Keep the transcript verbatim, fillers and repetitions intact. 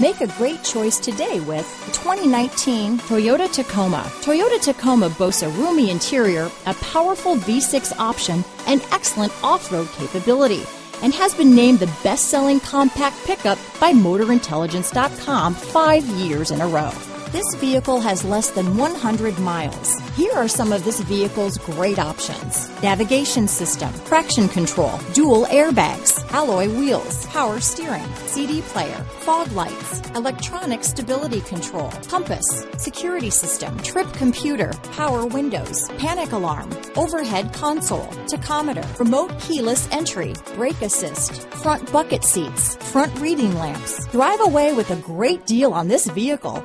Make a great choice today with the twenty nineteen Toyota Tacoma. Toyota Tacoma boasts a roomy interior, a powerful V six option, and excellent off-road capability, and has been named the best-selling compact pickup by Motor Intelligence dot com five years in a row. This vehicle has less than one hundred miles. Here are some of this vehicle's great options: navigation system, traction control, dual airbags, alloy wheels, power steering, C D player, fog lights, electronic stability control, compass, security system, trip computer, power windows, panic alarm, overhead console, tachometer, remote keyless entry, brake assist, front bucket seats, front reading lamps. Drive away with a great deal on this vehicle.